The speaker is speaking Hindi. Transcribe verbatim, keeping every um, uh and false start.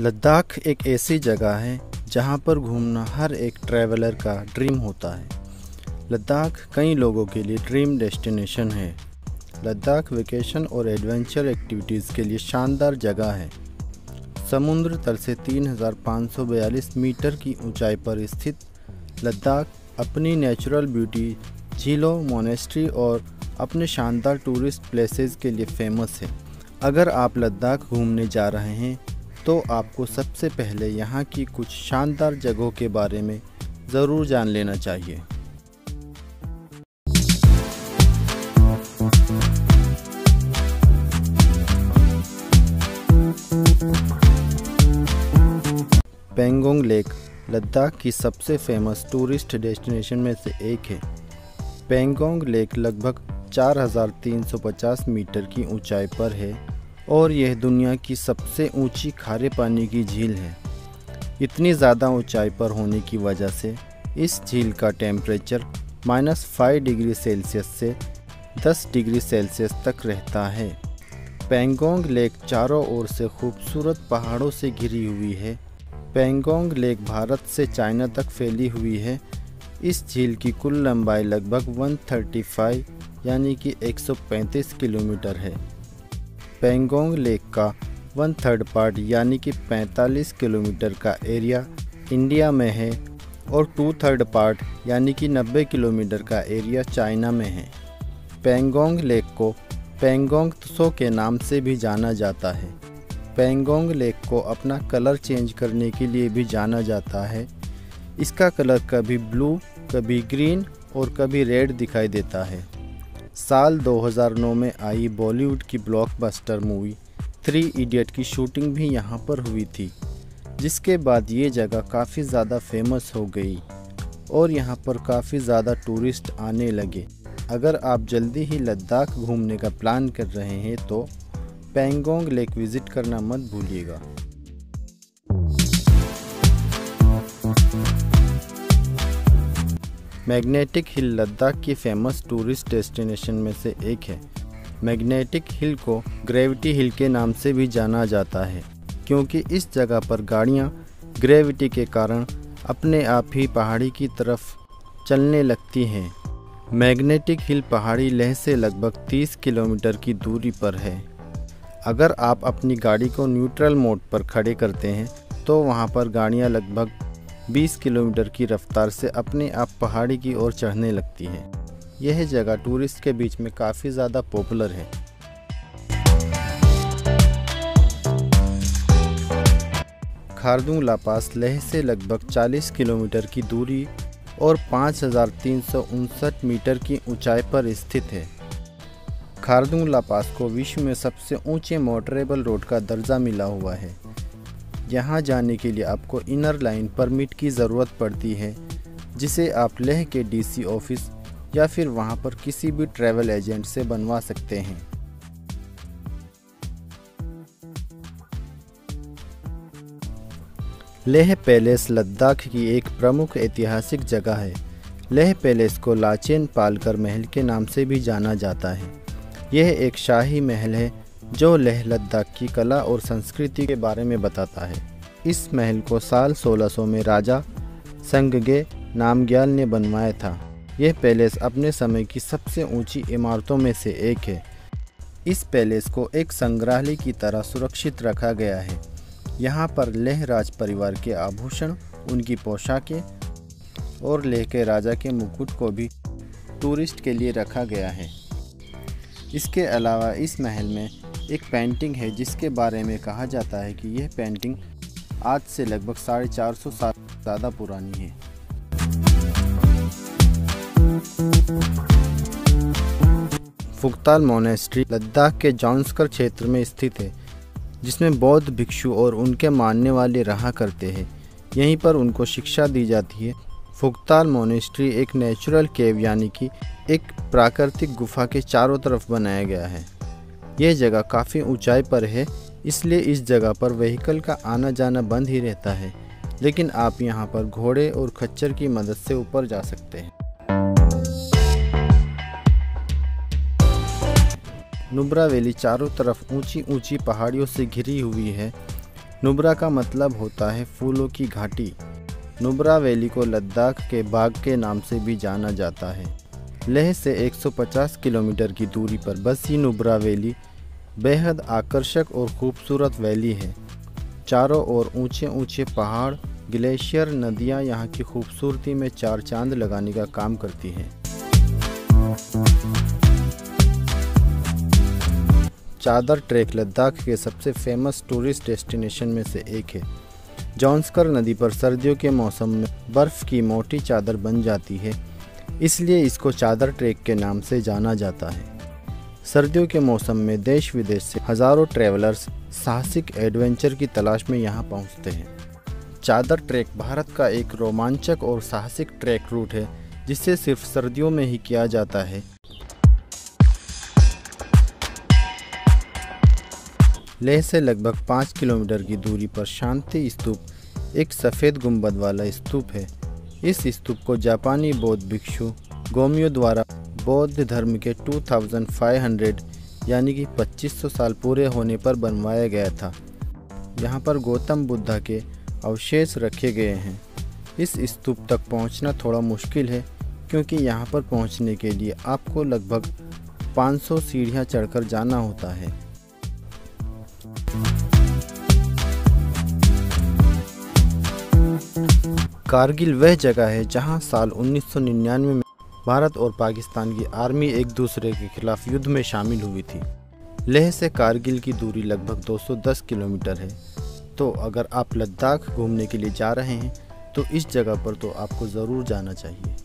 लद्दाख एक ऐसी जगह है जहाँ पर घूमना हर एक ट्रैवलर का ड्रीम होता है। लद्दाख कई लोगों के लिए ड्रीम डेस्टिनेशन है। लद्दाख वेकेशन और एडवेंचर एक्टिविटीज़ के लिए शानदार जगह है। समुद्र तल से तीन हज़ार पाँच सौ बयालीस मीटर की ऊंचाई पर स्थित लद्दाख अपनी नेचुरल ब्यूटी, झीलों, मोनेस्ट्री और अपने शानदार टूरिस्ट प्लेसेस के लिए फेमस है। अगर आप लद्दाख घूमने जा रहे हैं तो आपको सबसे पहले यहाँ की कुछ शानदार जगहों के बारे में ज़रूर जान लेना चाहिए। पेंगोंग लेक लद्दाख की सबसे फेमस टूरिस्ट डेस्टिनेशन में से एक है। पेंगोंग लेक लगभग चार हज़ार तीन सौ पचास मीटर की ऊंचाई पर है और यह दुनिया की सबसे ऊंची खारे पानी की झील है। इतनी ज़्यादा ऊंचाई पर होने की वजह से इस झील का temperature minus five degree Celsius से दस डिग्री सेल्सियस तक रहता है। पेंगोंग लेक चारों ओर से खूबसूरत पहाड़ों से घिरी हुई है। पेंगोंग लेक भारत से चाइना तक फैली हुई है। इस झील की कुल लंबाई लगभग एक सौ पैंतीस यानी कि एक सौ पैंतीस किलोमीटर है। पेंगोंग लेक का वन थर्ड पार्ट यानी कि पैंतालीस किलोमीटर का एरिया इंडिया में है और टू थर्ड पार्ट यानी कि नब्बे किलोमीटर का एरिया चाइना में है। पेंगोंग लेक को पेंगोंग त्सो के नाम से भी जाना जाता है। पेंगोंग लेक को अपना कलर चेंज करने के लिए भी जाना जाता है। इसका कलर कभी ब्लू, कभी ग्रीन और कभी रेड दिखाई देता है। साल दो हज़ार नौ में आई बॉलीवुड की ब्लॉकबस्टर मूवी थ्री इडियट की शूटिंग भी यहाँ पर हुई थी, जिसके बाद ये जगह काफ़ी ज़्यादा फेमस हो गई और यहाँ पर काफ़ी ज़्यादा टूरिस्ट आने लगे। अगर आप जल्दी ही लद्दाख घूमने का प्लान कर रहे हैं तो पेंगोंग लेक विज़िट करना मत भूलिएगा। मैग्नेटिक हिल लद्दाख की फेमस टूरिस्ट डेस्टिनेशन में से एक है। मैग्नेटिक हिल को ग्रेविटी हिल के नाम से भी जाना जाता है क्योंकि इस जगह पर गाड़ियाँ ग्रेविटी के कारण अपने आप ही पहाड़ी की तरफ चलने लगती हैं। मैग्नेटिक हिल पहाड़ी लेह से लगभग तीस किलोमीटर की दूरी पर है। अगर आप अपनी गाड़ी को न्यूट्रल मोड पर खड़े करते हैं तो वहाँ पर गाड़ियाँ लगभग बीस किलोमीटर की रफ्तार से अपने आप पहाड़ी की ओर चढ़ने लगती है। यह जगह टूरिस्ट के बीच में काफ़ी ज़्यादा पॉपुलर है। खारदुंग ला पास लेह से लगभग चालीस किलोमीटर की दूरी और पाँच हज़ार तीन सौ उनसठ मीटर की ऊंचाई पर स्थित है। खारदुंग ला पास को विश्व में सबसे ऊंचे मोटरेबल रोड का दर्जा मिला हुआ है। यहाँ जाने के लिए आपको इनर लाइन परमिट की ज़रूरत पड़ती है, जिसे आप लेह के डीसी ऑफिस या फिर वहाँ पर किसी भी ट्रैवल एजेंट से बनवा सकते हैं। लेह पैलेस लद्दाख की एक प्रमुख ऐतिहासिक जगह है। लेह पैलेस को लाचेन पालकर महल के नाम से भी जाना जाता है। यह एक शाही महल है जो लेह लद्दाख की कला और संस्कृति के बारे में बताता है। इस महल को साल सोलह सौ में राजा संगगे नामग्याल ने बनवाया था। यह पैलेस अपने समय की सबसे ऊंची इमारतों में से एक है। इस पैलेस को एक संग्रहालय की तरह सुरक्षित रखा गया है। यहाँ पर लेह राज परिवार के आभूषण, उनकी पोशाकें और लेह के राजा के मुकुट को भी टूरिस्ट के लिए रखा गया है। इसके अलावा इस महल में एक पेंटिंग है जिसके बारे में कहा जाता है कि यह पेंटिंग आज से लगभग साढ़े चार सौ साल ज़्यादा पुरानी है। फुक्ताल मोनेस्ट्री लद्दाख के जानस्कर क्षेत्र में स्थित है, जिसमें बौद्ध भिक्षु और उनके मानने वाले रहा करते हैं। यहीं पर उनको शिक्षा दी जाती है। फुक्ताल मोनेस्ट्री एक नेचुरल केव यानी कि एक प्राकृतिक गुफा के चारों तरफ बनाया गया है। यह जगह काफ़ी ऊंचाई पर है, इसलिए इस जगह पर व्हीकल का आना जाना बंद ही रहता है, लेकिन आप यहां पर घोड़े और खच्चर की मदद से ऊपर जा सकते हैं। नुब्रा वैली चारों तरफ ऊंची ऊंची पहाड़ियों से घिरी हुई है। नुब्रा का मतलब होता है फूलों की घाटी। नुब्रा वैली को लद्दाख के बाग के नाम से भी जाना जाता है। लेह से एक सौ पचास किलोमीटर की दूरी पर बसी नुब्रा वैली बेहद आकर्षक और ख़ूबसूरत वैली है। चारों ओर ऊंचे ऊंचे पहाड़, ग्लेशियर, नदियां यहां की खूबसूरती में चार चांद लगाने का काम करती हैं। चादर ट्रैक लद्दाख के सबसे फेमस टूरिस्ट डेस्टिनेशन में से एक है। ज़ांस्कर नदी पर सर्दियों के मौसम में बर्फ़ की मोटी चादर बन जाती है, इसलिए इसको चादर ट्रैक के नाम से जाना जाता है। सर्दियों के मौसम में देश विदेश से हज़ारों ट्रैवलर्स साहसिक एडवेंचर की तलाश में यहाँ पहुँचते हैं। चादर ट्रैक भारत का एक रोमांचक और साहसिक ट्रैक रूट है, जिसे सिर्फ सर्दियों में ही किया जाता है। लेह से लगभग पाँच किलोमीटर की दूरी पर शांति स्तूप एक सफ़ेद गुंबद वाला स्तूप है। इस स्तूप को जापानी बौद्ध भिक्षु गोम्यो द्वारा बौद्ध धर्म के पच्चीस सौ यानी कि पच्चीस सौ साल पूरे होने पर बनवाया गया था। यहाँ पर गौतम बुद्ध के अवशेष रखे गए हैं। इस स्तूप तक पहुँचना थोड़ा मुश्किल है, क्योंकि यहाँ पर पहुँचने के लिए आपको लगभग पाँच सौ सीढ़ियाँ चढ़कर जाना होता है। कारगिल वह जगह है जहाँ साल उन्नीस सौ निन्यानवे में भारत और पाकिस्तान की आर्मी एक दूसरे के खिलाफ युद्ध में शामिल हुई थी। लेह से कारगिल की दूरी लगभग दो सौ दस किलोमीटर है, तो अगर आप लद्दाख घूमने के लिए जा रहे हैं तो इस जगह पर तो आपको ज़रूर जाना चाहिए।